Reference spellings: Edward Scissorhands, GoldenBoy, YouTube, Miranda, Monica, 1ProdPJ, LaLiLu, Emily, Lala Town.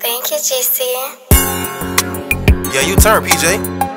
Thank you, GC. Yeah, you turn, PJ.